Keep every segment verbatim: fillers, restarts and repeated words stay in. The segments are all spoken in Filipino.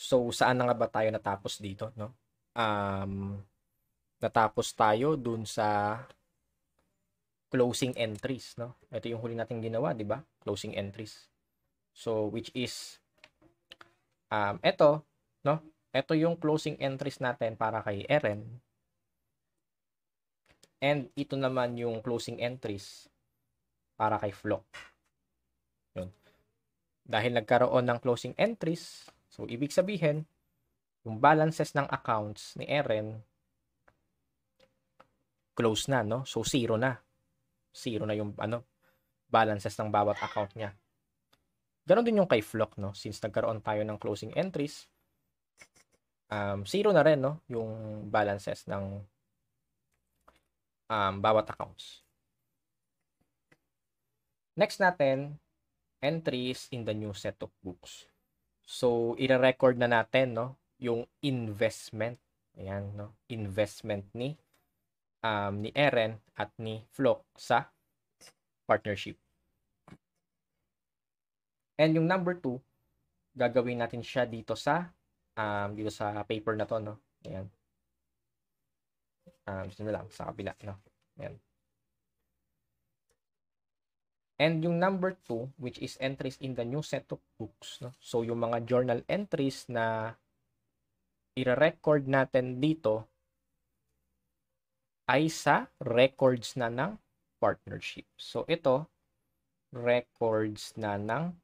So, saan na nga ba tayo natapos dito, no? Um, natapos tayo dun sa closing entries, no? Ito yung huli nating ginawa, di ba? Closing entries. So, which is, um, ito, no? Ito yung closing entries natin para kay Eren. And ito naman yung closing entries para kay Flok. Yun. Dahil nagkaroon ng closing entries, so ibig sabihin, yung balances ng accounts ni Eren, close na, no? So zero na. Zero na yung ano, balances ng bawat account niya. Ganon din yung kay Flok, no? Since nagkaroon tayo ng closing entries, um, zero na rin, no? Yung balances ng um, bawat accounts. Next natin, entries in the new set of books. So, i-record na natin, no, yung investment. Ayan, no, investment ni um, ni Eren at ni Flok sa partnership. And yung number two, gagawin natin siya dito sa um, dito sa paper na to, no. Ayan. Um, dito na lang sa kabila, no. Ayan. And yung number two, which is entries in the new set of books, no? So yung mga journal entries na i-record natin dito ay sa records na ng partnership. So ito, records na ng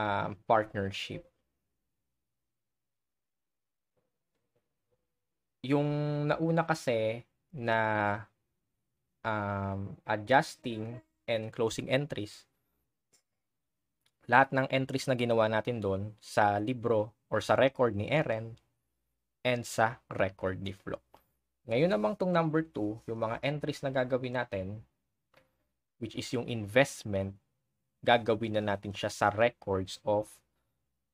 um, partnership. Yung nauna kasi na um, adjusting and closing entries, lahat ng entries na ginawa natin doon sa libro or sa record ni Eren and sa record ni Flok. Ngayon namang tong number two, yung mga entries na gagawin natin, which is yung investment, gagawin na natin siya sa records of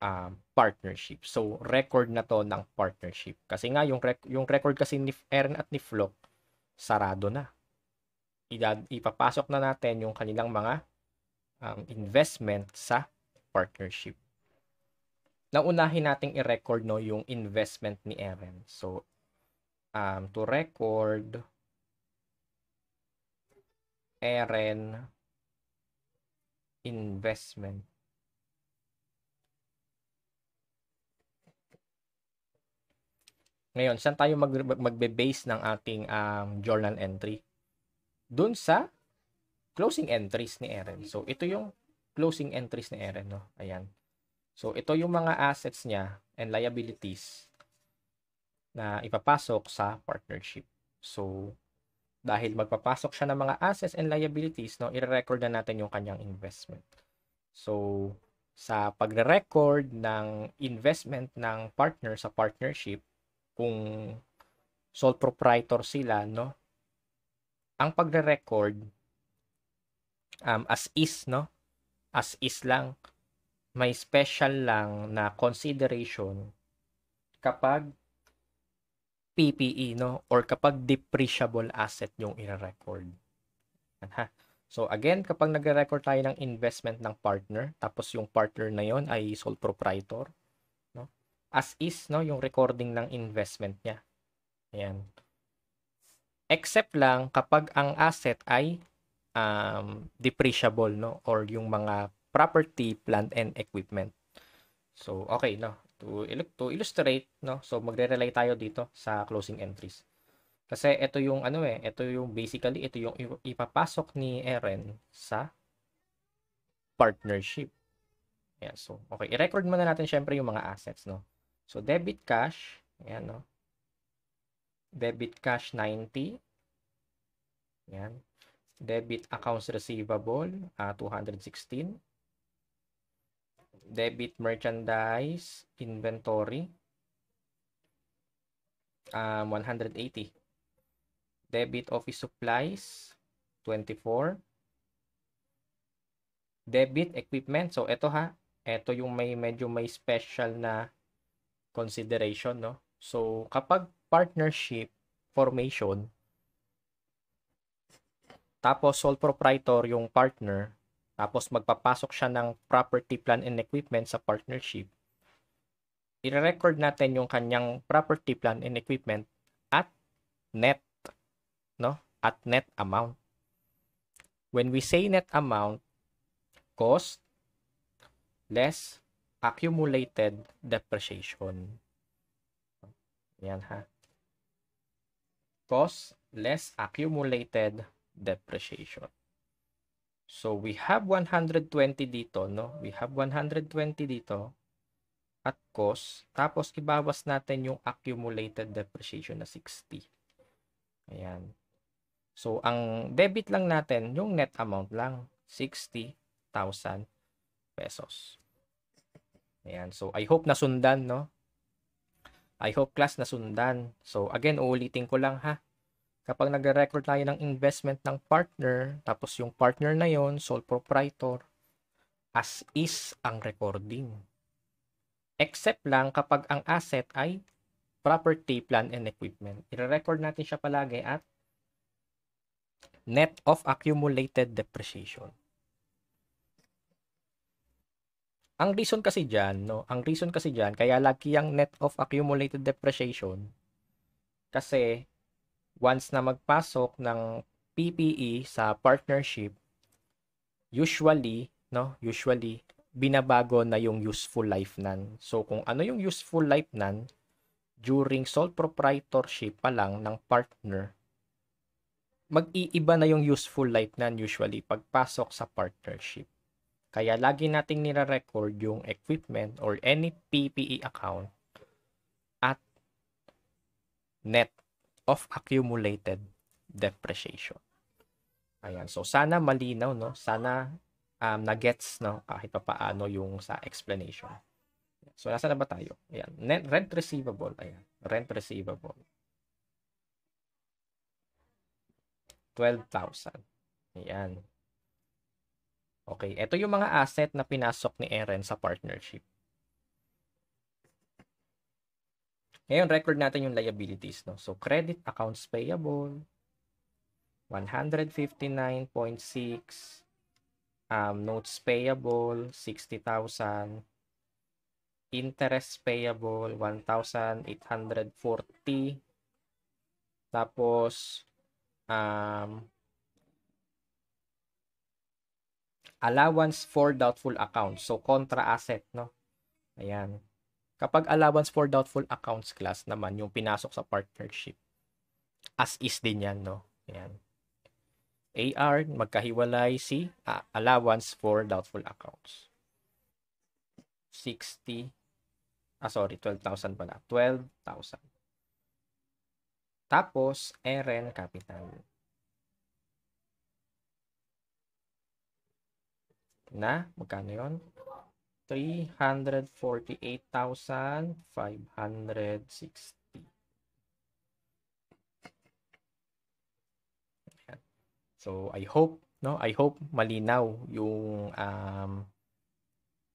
um, partnership. So, record na to ng partnership. Kasi nga, yung, rec yung record kasi ni Eren at ni Flok, sarado na. Ipapasok na natin yung kanilang mga um, investment sa partnership. Naunahin nating i-record, no, yung investment ni Eren. So, um, to record Eren investment. Ngayon, saan tayo mag magbe-base ng ating um, journal entry? Doon sa closing entries ni Eren. So, ito yung closing entries ni Eren, no? Ayan. So, ito yung mga assets niya and liabilities na ipapasok sa partnership. So, dahil magpapasok siya ng mga assets and liabilities, no, i-record na natin yung kanyang investment. So, sa pagre-record ng investment ng partner sa partnership, kung sole proprietor sila, no, ang pagre-record um, as is, no? As is lang. May special lang na consideration kapag P P E, no? Or kapag depreciable asset yung i-record. So again, kapag nagre-record tayo ng investment ng partner, tapos yung partner na yon ay sole proprietor, no? As is, no? Yung recording ng investment niya. Ayan. Except lang kapag ang asset ay um, depreciable, no? Or yung mga property, plant, and equipment. So, okay, no? To, to illustrate, no? So, magre-relay tayo dito sa closing entries. Kasi ito yung, ano eh, ito yung basically, ito yung ipapasok ni Eren sa partnership. Ayan, so, okay. I-record muna natin, syempre, yung mga assets, no? So, debit cash, ayan, no? Debit cash ninety. Yan. Debit accounts receivable uh, two hundred sixteen. Debit merchandise inventory um, one hundred eighty. Debit office supplies twenty-four. Debit equipment. So ito ha, ito yung may medyo may special na consideration, no? So kapag partnership formation, tapos sole proprietor yung partner, tapos magpapasok siya ng property, plan, and equipment sa partnership, i-record natin yung kanyang property, plant and equipment at net, no? At net amount. When we say net amount, cost less accumulated depreciation. Yan ha. Cost less accumulated depreciation. So we have one hundred twenty dito, no? We have one hundred twenty dito at cost. Tapos ibawas natin yung accumulated depreciation na sixty. Ayan. So ang debit lang natin, yung net amount lang, sixty thousand pesos. Ayan. So I hope nasundan, no? I hope class nasundan. So again, uulitin ko lang ha. Kapag nagre-record tayo ng investment ng partner, tapos yung partner na yon, sole proprietor, as is ang recording. Except lang kapag ang asset ay property, plant, and equipment. I-record natin siya palagi at net of accumulated depreciation. Ang reason kasi dyan, no? Ang reason kasi dyan, kaya lagi yung net of accumulated depreciation, kasi once na magpasok ng P P E sa partnership, usually, no, usually binabago na yung useful life nan. So kung ano yung useful life nan during sole proprietorship pa lang ng partner, mag-iiba na yung useful life nan usually pagpasok sa partnership. Kaya lagi nating nire-record yung equipment or any P P E account at net of accumulated depreciation. Ayan. So, sana malinaw, no? Sana um, nagets, no? Kahit pa paano yung sa explanation. So, nasa na ba tayo? Ayan. Net, rent receivable. Ayan. Rent receivable. twelve thousand. Ayan. Okay. Ito yung mga asset na pinasok ni Eren sa partnership. Ngayon, record natin yung liabilities, no? So, credit accounts payable, one hundred fifty-nine point six, um, notes payable, sixty thousand, interest payable, one thousand eight hundred forty, tapos, um, allowance for doubtful accounts, so, contra asset, no? Ayan. Kapag allowance for doubtful accounts class naman, yung pinasok sa partnership, as is din yan, no? Ayan. A R, magkahiwalay si ah, allowance for doubtful accounts. sixty, ah sorry, twelve thousand pala. twelve thousand. Tapos, Eren Capital. Na, magkano yun? three hundred forty-eight thousand five hundred sixty. So I hope, no, I hope malinaw yung um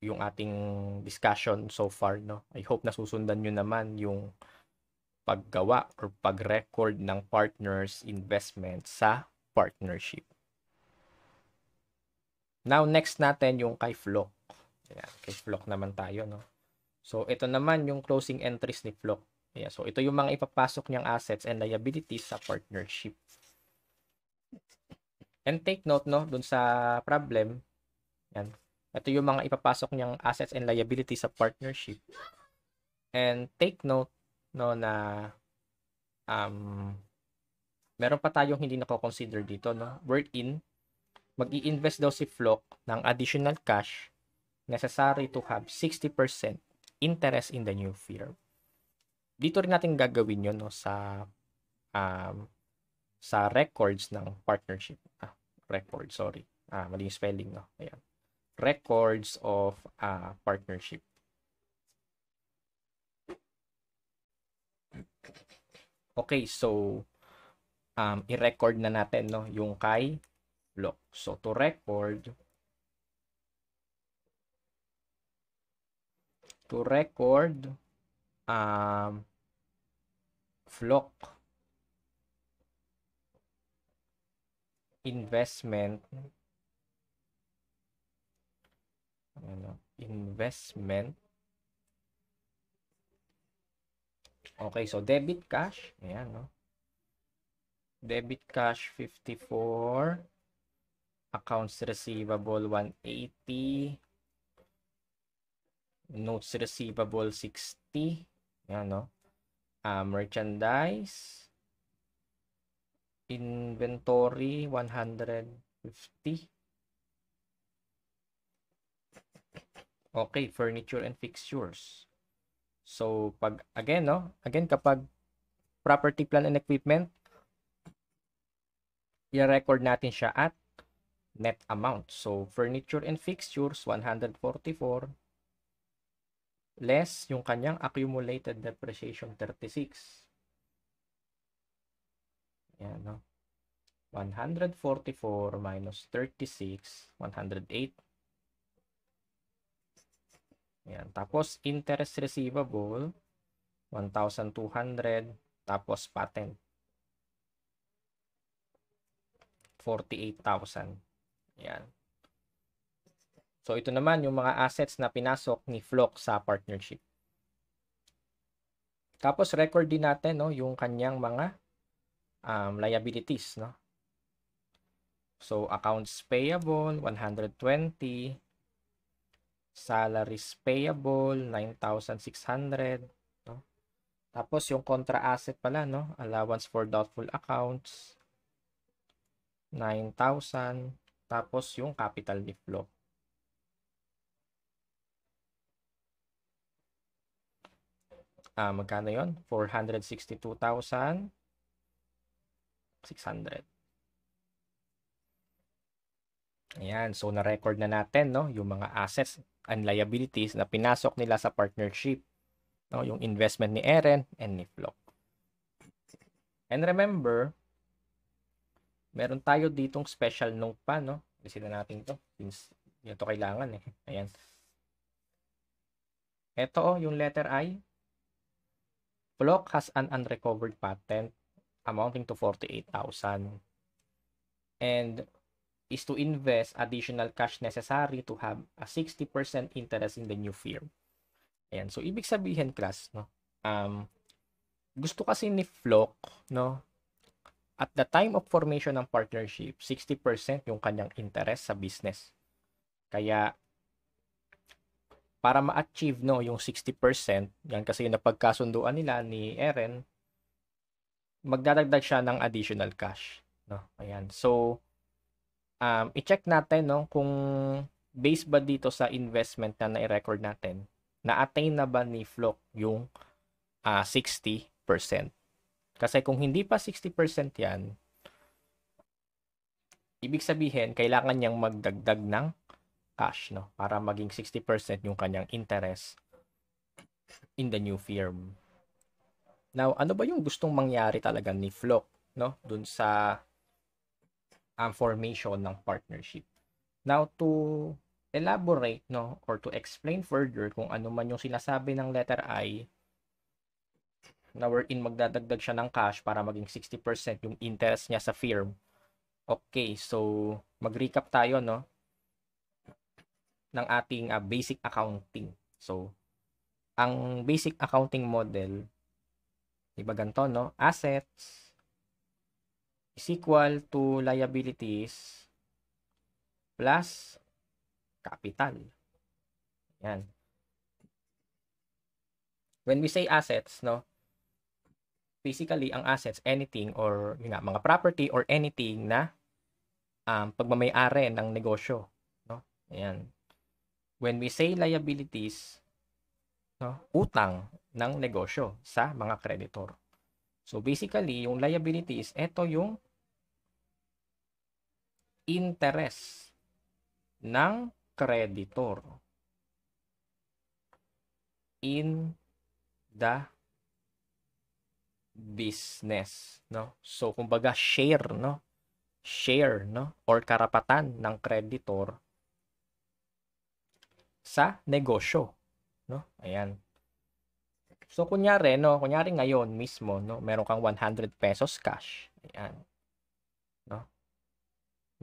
yung ating discussion so far, no. I hope nasusundan niyo naman yung paggawa or pag-record ng partners investment sa partnership. Now next natin yung kay Flok. Ayan, kay Flok naman tayo, no? So, ito naman yung closing entries ni Flok. Ayan, so, ito yung mga ipapasok niyang assets and liabilities sa partnership. And take note, no? Dun sa problem. Ayan. Ito yung mga ipapasok niyang assets and liabilities sa partnership. And take note, no? Na um, meron pa tayong hindi nako-consider dito, no? Wherein, mag-i-invest daw si Flok ng additional cash necessary to have sixty percent interest in the new firm. Dito rin natin gagawin yun, no, sa um, sa records ng partnership. Ah, record, sorry. Ah, mali yung spelling, no. Ayan. Records of uh, partnership. Okay, so um, i-record na natin, no, yung kay Flok. So, to record to record um, Flok investment ano, investment Okay, so debit cash. Ayan, no? Debit cash fifty-four. Accounts receivable one eighty. Notes receivable sixty. Ayan, no? Uh, merchandise. Inventory one hundred fifty. Okay, furniture and fixtures. So, pag, again, no? Again, kapag property, plan, and equipment, i-record natin siya at net amount. So, furniture and fixtures, one hundred forty-four. Less yung kanyang accumulated depreciation, thirty-six. Ayan, no? one hundred forty-four minus thirty-six, one hundred eight. Ayan. Tapos, interest receivable, one thousand two hundred. Tapos, patent, forty-eight thousand. Ayan. So, ito naman yung mga assets na pinasok ni Flok sa partnership. Tapos, record din natin, no, yung kanyang mga um, liabilities. No? So, accounts payable, one hundred twenty. Salaries payable, nine thousand six hundred. No? Tapos, yung contra asset pala, no? Allowance for doubtful accounts, nine thousand. Tapos, yung capital ni Flo. Ah, magkano yun? four hundred sixty-two thousand six hundred. Ayan. So, na-record na natin, no? Yung mga assets and liabilities na pinasok nila sa partnership, no? Yung investment ni Eren and ni Flok. And remember, meron tayo ditong special note pa, no? Kasi na natin to, since yun to kailangan eh. Ayan. Ito, oh, yung letter I. Flok has an unrecovered patent amounting to forty-eight thousand and is to invest additional cash necessary to have a sixty percent interest in the new firm. Ayan. So, ibig sabihin, class, no? Um, gusto kasi ni Flok, no? At the time of formation ng partnership, sixty percent yung kanyang interest sa business. Kaya, para ma-achieve, no, yung sixty percent, yan kasi yung napagkasunduan nila ni Eren, magdadagdag siya ng additional cash. No? Ayan. So, Um, i-check natin, no, kung based ba dito sa investment na na-record natin, na-attain na ba ni Flok yung uh, sixty percent. Kasi kung hindi pa sixty percent yan, ibig sabihin, kailangan niyang magdagdag ng cash, no, para maging sixty percent yung kanyang interest in the new firm. Now, ano ba yung gustong mangyari talaga ni Flok, no, dun sa Um, formation ng partnership. Now, to elaborate, no, or to explain further kung ano man yung sinasabi ng letter I, na wherein magdadagdag siya ng cash para maging sixty percent yung interest niya sa firm. Okay, so mag-recap tayo, no, ng ating uh, basic accounting. So, ang basic accounting model, iba ganito, no, assets is equal to liabilities plus capital. Yan. When we say assets, no, basically, ang assets, anything or yun nga, mga property or anything na um, pagmamayari ng negosyo. No? Yan. When we say liabilities, no, utang ng negosyo sa mga creditor. So, basically, yung liabilities, ito yung interest ng creditor in the business, no? So, kumbaga, share, no? Share, no? Or karapatan ng creditor sa negosyo, no? Ayan. So, kunyari, no, kunyari ngayon mismo, no, meron kang one hundred pesos cash. Ayan. No?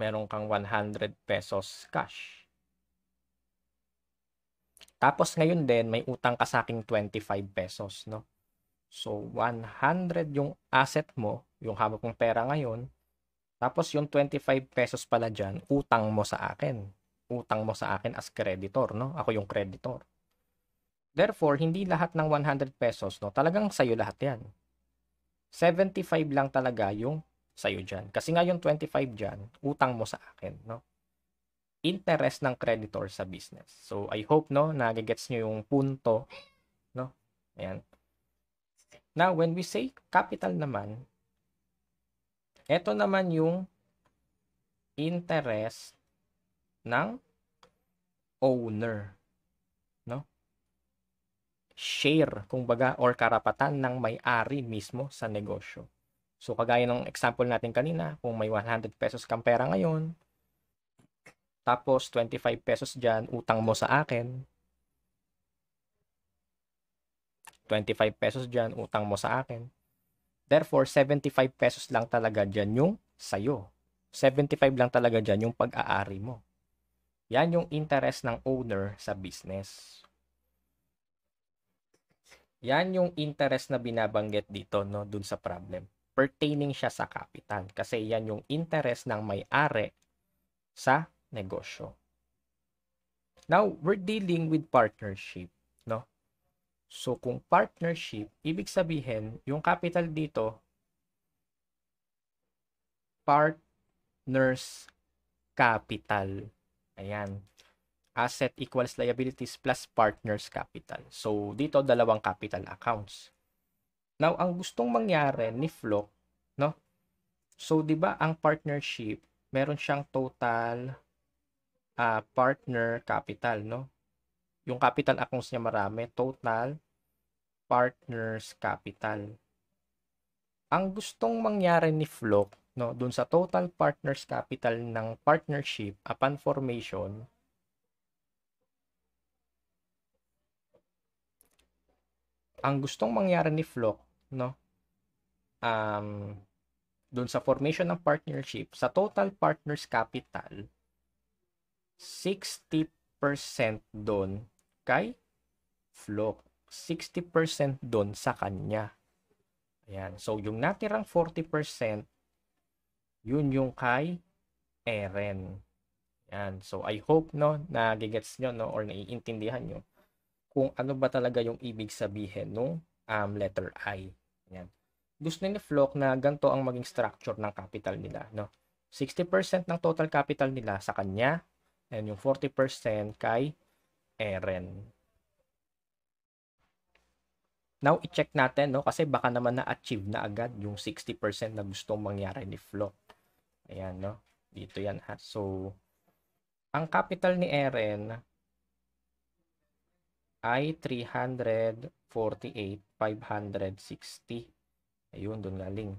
Meron kang one hundred pesos cash. Tapos ngayon din, may utang ka sa akin twenty-five pesos, no? So, one hundred yung asset mo, yung hawak mong pera ngayon. Tapos, yung twenty-five pesos pala dyan, utang mo sa akin. Utang mo sa akin as creditor, no? Ako yung creditor. Therefore, hindi lahat ng one hundred pesos, no? Talagang sa'yo lahat yan. seventy-five lang talaga yung sa'yo dyan. Kasi nga yung twenty-five dyan, utang mo sa akin, no? Interest ng creditor sa business. So, I hope, no, nagigets nyo yung punto, no? Ayan. Now, when we say capital naman, ito naman yung interest ng owner, no? Share, kung baga, or karapatan ng may-ari mismo sa negosyo. So, kagaya ng example natin kanina, kung may one hundred pesos kang pera ngayon, tapos twenty-five pesos dyan, utang mo sa akin, twenty-five pesos dyan, utang mo sa akin. Therefore, seventy-five pesos lang talaga dyan yung sayo. seventy-five lang talaga dyan yung pag-aari mo. Yan yung interest ng owner sa business. Yan yung interest na binabanggit dito, no, dun sa problem. Pertaining siya sa capital. Kasi yan yung interest ng may-ari sa negosyo. Now, we're dealing with partnership, no? So, kung partnership, ibig sabihin, yung capital dito, partners capital. Ayan. Asset equals liabilities plus partners capital. So, dito, dalawang capital accounts. Now, ang gustong mangyari ni Flo, no? So, di ba ang partnership, meron siyang total uh, partner capital, no? Yung capital accounts niya marami. Total partners capital. Ang gustong mangyari ni Flok, no, dun sa total partners capital ng partnership upon formation, ang gustong mangyari ni Flok, no, um, dun sa formation ng partnership, sa total partners capital, sixty percent dun kay Flok, sixty percent doon sa kanya. Ayan. So, yung natirang forty percent, yun yung kay Eren. Ayan. So, I hope, no, nagigets nyo, no, or naiintindihan nyo kung ano ba talaga yung ibig sabihin nung um, letter I. Ayan. Gusto ni Flok na ganito ang maging structure ng capital nila, no? sixty percent ng total capital nila sa kanya, and yung forty percent kay Eren. Now, i-check natin, no? Kasi baka naman na-achieve na agad yung sixty percent na gustong mangyari ni Flo. Ayan, no? Dito yan, ha? So, ang capital ni Eren ay three hundred forty-eight thousand five hundred sixty. Ayun, dun galing.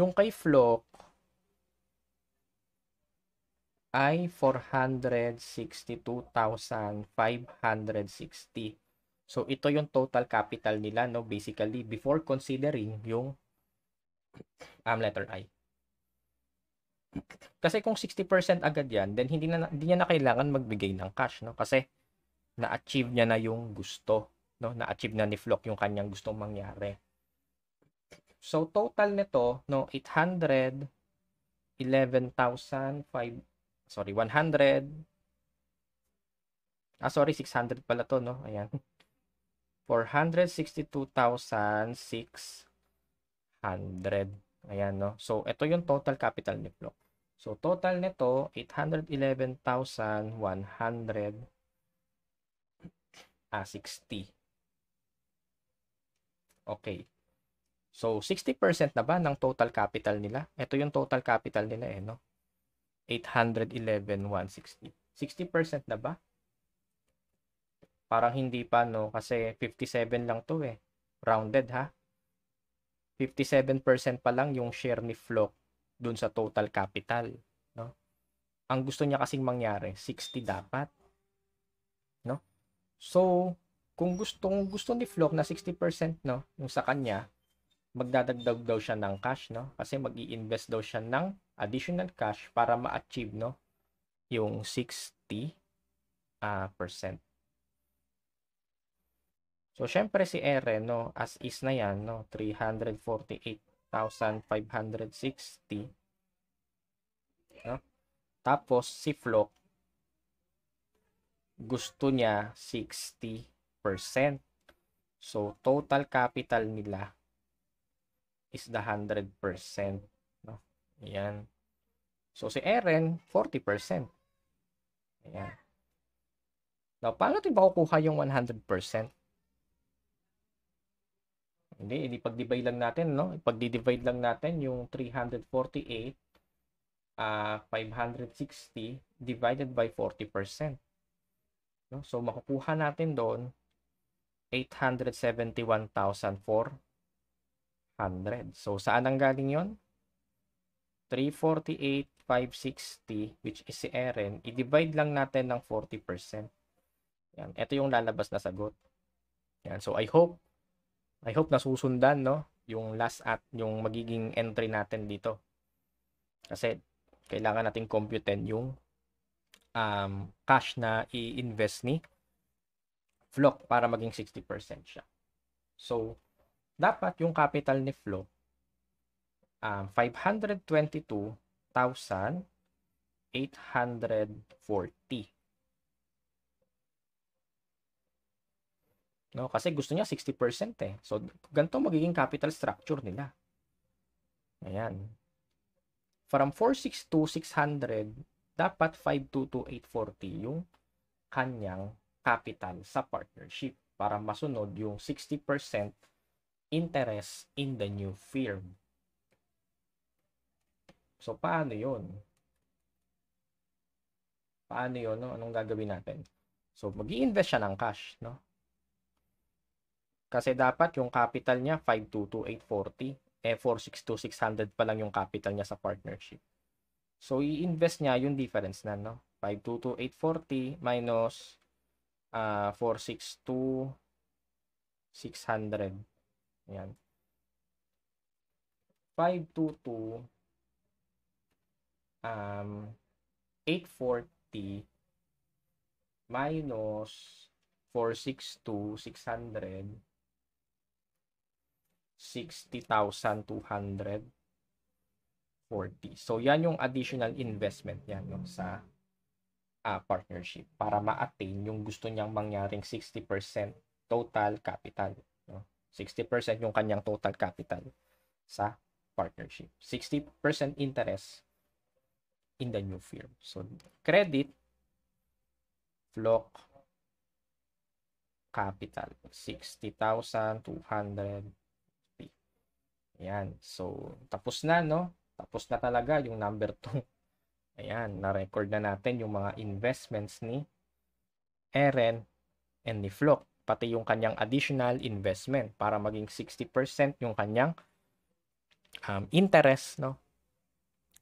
Yung kay Flo ay four hundred sixty-two thousand five hundred sixty. So, ito yung total capital nila, no? Basically, before considering yung um, letter I. Kasi kung sixty percent agad yan, then hindi, na, hindi niya na kailangan magbigay ng cash, no? Kasi na-achieve niya na yung gusto, no? Na-achieve na ni Flok yung kanyang gustong mangyari. So, total nito, no, eight hundred eleven thousand five sorry one hundred ah sorry six hundred pala to, no? Ayan, four hundred sixty-two thousand six hundred. Ayan, no? So, ito yung total capital ni Flok. So, total nito eight hundred eleven thousand one hundred sixty. Okay. So, sixty percent na ba ng total capital nila? Ito yung total capital nila, eh, no? eight hundred eleven thousand one hundred sixty. sixty percent na ba? Parang hindi pa, no? Kasi fifty-seven lang to, eh. Rounded, ha? fifty-seven percent pa lang yung share ni Flok dun sa total capital, no? Ang gusto niya kasing mangyari, sixty dapat, no? So, kung gusto, kung gusto ni Flok na sixty percent, no, yung sa kanya, magdadagdag daw siya ng cash, no? Kasi mag-i-invest daw siya ng additional cash para ma-achieve, no, yung sixty percent. Uh, So, syempre si Eren, no, as is na yan, no, three hundred forty-eight thousand five hundred sixty. No? Tapos, si Flok, gusto niya sixty percent. So, total capital nila is the one hundred percent. No? Ayan. So, si Eren, forty percent. Ayan. Now, paano din ba kukuha yung one hundred percent? Hindi, ipag-divide lang natin, no? Ipag-divide lang natin yung three hundred forty-eight, uh, five hundred sixty divided by forty percent. No? So, makukuha natin doon eight hundred seventy-one thousand four hundred. So, saan ang galing yon? three forty-eight thousand five hundred sixty, which is si Eren, i-divide lang natin ng forty percent. Yan. Ito yung lalabas na sagot. Yan. So, I hope I hope nasusundan, no, yung last at yung magiging entry natin dito. Kasi kailangan nating computein yung um, cash na i-invest ni Flok para maging sixty percent siya. So, dapat yung capital ni Flok um, five hundred twenty-two thousand eight hundred forty. No, kasi gusto niya sixty percent eh. So, ganito magiging capital structure nila. Ayan. From four sixty-two thousand six hundred, dapat five hundred twenty-two thousand eight hundred forty yung kanyang capital sa partnership para masunod yung sixty percent interest in the new firm. So, paano yun? Paano yun? No? Anong gagawin natin? So, mag-i-invest siya ng cash, no? Kasi dapat yung capital niya five hundred twenty-two thousand eight hundred forty, eh four sixty-two thousand six hundred pa lang yung capital niya sa partnership. So i-invest niya yung difference na, no? five hundred twenty-two thousand eight hundred forty minus uh, four sixty-two thousand six hundred. Ayan. five hundred twenty-two thousand eight hundred forty um eight forty minus four sixty-two thousand six hundred. sixty thousand two hundred forty. So, yan yung additional investment niya, no, sa uh, partnership para ma-attain yung gusto niyang mangyaring sixty percent total capital. No? sixty percent yung kanyang total capital sa partnership. sixty percent interest in the new firm. So, credit, Flok, capital, sixty thousand two hundred. Ayan. So, tapos na, no? Tapos na talaga yung number two. Ayan. Na-record na natin yung mga investments ni Eren and ni Flok. Pati yung kanyang additional investment para maging sixty percent yung kanyang um, interest, no?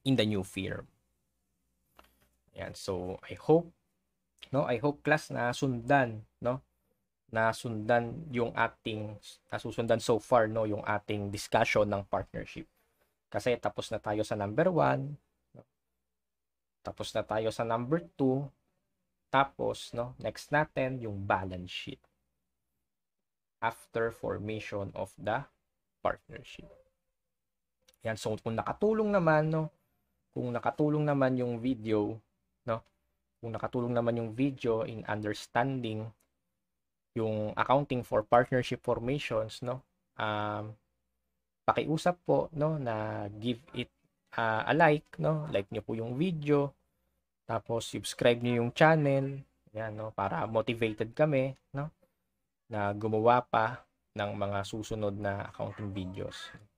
In the new firm. Ayan. So, I hope, no? I hope class na sundan, no? Nasundan yung ating nasusundan so far, no, yung ating discussion ng partnership. Kasi tapos na tayo sa number one, no? Tapos na tayo sa number two, tapos, no, next natin yung balance sheet after formation of the partnership. Yan. So kung nakatulong naman, no, kung nakatulong naman yung video, no, kung nakatulong naman yung video in understanding yung accounting for partnership formations, no, um, pakiusap po, no, na give it uh, a like, no, like nyo po yung video, tapos subscribe nyo yung channel, yan, no, para motivated kami, no, na gumawa pa ng mga susunod na accounting videos.